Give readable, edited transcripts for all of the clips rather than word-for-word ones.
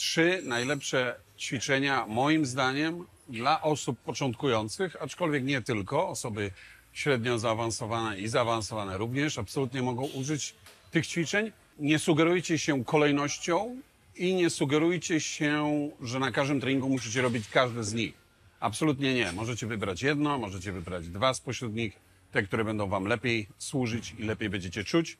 trzy najlepsze ćwiczenia, moim zdaniem, dla osób początkujących, aczkolwiek nie tylko, osoby średnio zaawansowane i zaawansowane również absolutnie mogą użyć tych ćwiczeń. Nie sugerujcie się kolejnością i nie sugerujcie się, że na każdym treningu musicie robić każde z nich. Absolutnie nie. Możecie wybrać jedno, możecie wybrać dwa spośród nich, te, które będą wam lepiej służyć i lepiej będziecie czuć,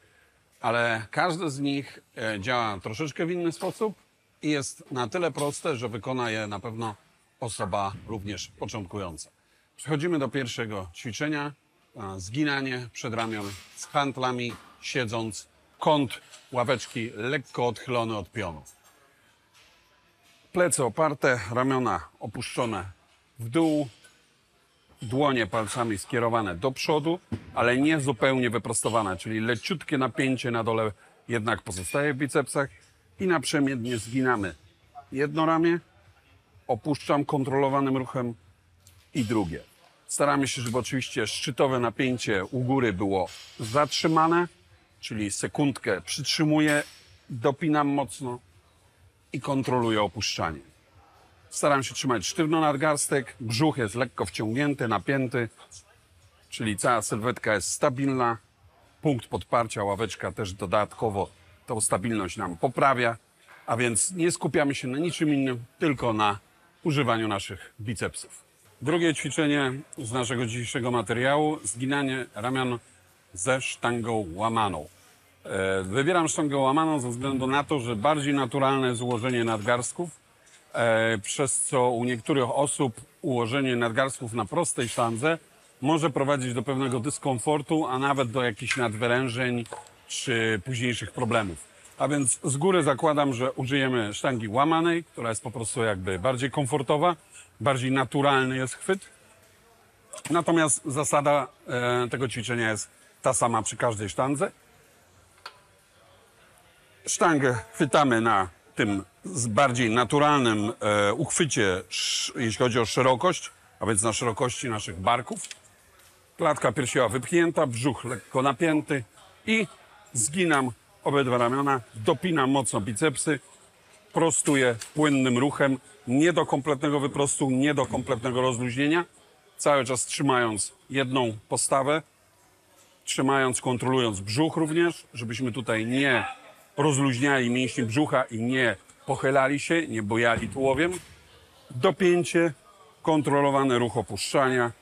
ale każde z nich działa troszeczkę w inny sposób i jest na tyle proste, że wykona je na pewno osoba również początkująca. Przechodzimy do pierwszego ćwiczenia. Zginanie przedramion z hantlami, siedząc, kąt ławeczki lekko odchylony od pionu. Plecy oparte, ramiona opuszczone w dół, dłonie palcami skierowane do przodu, ale nie zupełnie wyprostowane, czyli leciutkie napięcie na dole jednak pozostaje w bicepsach i naprzemiennie zginamy jedno ramię, opuszczam kontrolowanym ruchem i drugie. Staramy się, żeby oczywiście szczytowe napięcie u góry było zatrzymane, czyli sekundkę przytrzymuję, dopinam mocno i kontroluję opuszczanie. Staram się trzymać sztywno nadgarstek, brzuch jest lekko wciągnięty, napięty, czyli cała sylwetka jest stabilna. Punkt podparcia, ławeczka też dodatkowo tą stabilność nam poprawia, a więc nie skupiamy się na niczym innym, tylko na używaniu naszych bicepsów. Drugie ćwiczenie z naszego dzisiejszego materiału, zginanie ramion ze sztangą łamaną. Wybieram sztangę łamaną ze względu na to, że bardziej naturalne złożenie nadgarstków, przez co u niektórych osób ułożenie nadgarstków na prostej sztandze może prowadzić do pewnego dyskomfortu, a nawet do jakichś nadwyrężeń czy późniejszych problemów. A więc z góry zakładam, że użyjemy sztangi łamanej, która jest po prostu jakby bardziej komfortowa, bardziej naturalny jest chwyt. Natomiast zasada tego ćwiczenia jest ta sama przy każdej sztandze. Sztangę chwytamy na tym bardziej naturalnym uchwycie, jeśli chodzi o szerokość, a więc na szerokości naszych barków. Klatka piersiowa wypchnięta, brzuch lekko napięty i zginam obydwa ramiona, dopinam mocno bicepsy, prostuję płynnym ruchem, nie do kompletnego wyprostu, nie do kompletnego rozluźnienia, cały czas trzymając jedną postawę, trzymając, kontrolując brzuch również, żebyśmy tutaj nie rozluźniali mięśni brzucha i nie pochylali się, nie bojali tułowiem. Dopięcie, kontrolowany ruch opuszczania,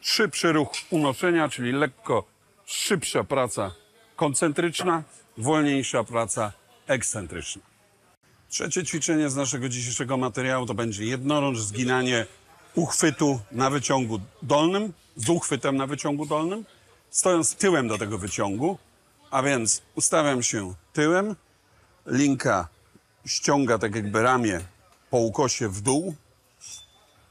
szybszy ruch unoszenia, czyli lekko szybsza praca koncentryczna, wolniejsza praca ekscentryczna. Trzecie ćwiczenie z naszego dzisiejszego materiału to będzie jednorącz, zginanie uchwytu na wyciągu dolnym, z uchwytem na wyciągu dolnym, stojąc tyłem do tego wyciągu, a więc ustawiam się tyłem, linka ściąga tak jakby ramię po ukosie w dół,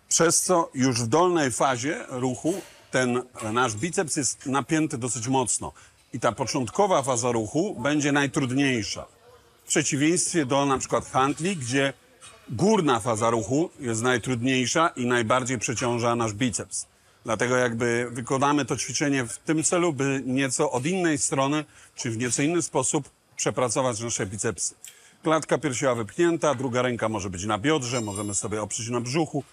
przez co już w dolnej fazie ruchu ten nasz biceps jest napięty dosyć mocno i ta początkowa faza ruchu będzie najtrudniejsza. W przeciwieństwie do na przykład hantli, gdzie górna faza ruchu jest najtrudniejsza i najbardziej przeciąża nasz biceps. Dlatego jakby wykonamy to ćwiczenie w tym celu, by nieco od innej strony, czy w nieco inny sposób przepracować nasze bicepsy. Klatka piersiowa wypchnięta, druga ręka może być na biodrze, możemy sobie oprzeć na brzuchu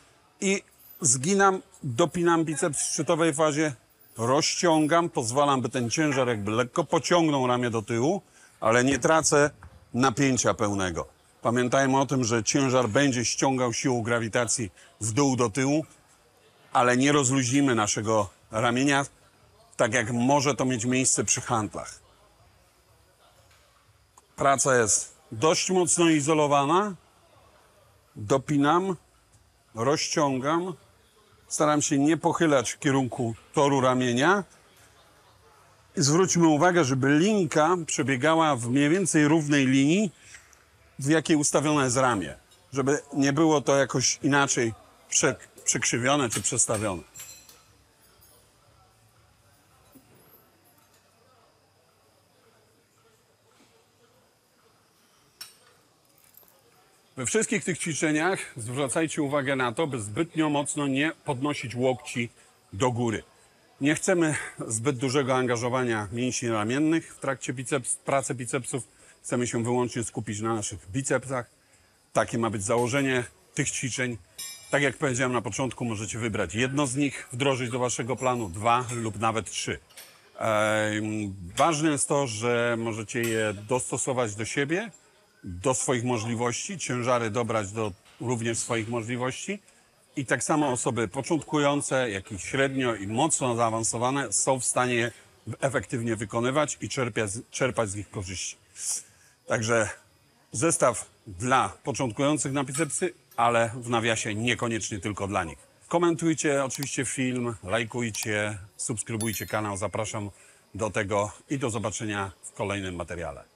i zginam, dopinam biceps w szczytowej fazie, rozciągam, pozwalam, by ten ciężar jakby lekko pociągnął ramię do tyłu, ale nie tracę napięcia pełnego. Pamiętajmy o tym, że ciężar będzie ściągał siłą grawitacji w dół do tyłu, ale nie rozluźnimy naszego ramienia, tak jak może to mieć miejsce przy hantlach. Praca jest dość mocno izolowana. Dopinam, rozciągam. Staram się nie pochylać w kierunku toru ramienia. I zwróćmy uwagę, żeby linka przebiegała w mniej więcej równej linii, w jakiej ustawione jest ramię. Żeby nie było to jakoś inaczej przekrzywione czy przestawione. We wszystkich tych ćwiczeniach zwracajcie uwagę na to, by zbytnio mocno nie podnosić łokci do góry. Nie chcemy zbyt dużego angażowania mięśni ramiennych w trakcie pracy bicepsów, Chcemy się wyłącznie skupić na naszych bicepsach. Takie ma być założenie tych ćwiczeń. Tak jak powiedziałem na początku, możecie wybrać jedno z nich, wdrożyć do waszego planu, dwa lub nawet trzy. Ważne jest to, że możecie je dostosować do siebie, do swoich możliwości, ciężary dobrać do również swoich możliwości. I tak samo osoby początkujące, jak i średnio i mocno zaawansowane są w stanie je efektywnie wykonywać i czerpać z nich korzyści. Także zestaw dla początkujących na bicepsy, ale w nawiasie niekoniecznie tylko dla nich. Komentujcie oczywiście film, lajkujcie, subskrybujcie kanał. Zapraszam do tego i do zobaczenia w kolejnym materiale.